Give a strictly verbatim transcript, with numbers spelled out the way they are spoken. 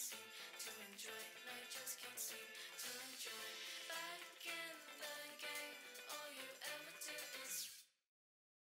seem to enjoy, and I just can't seem to enjoy. Back in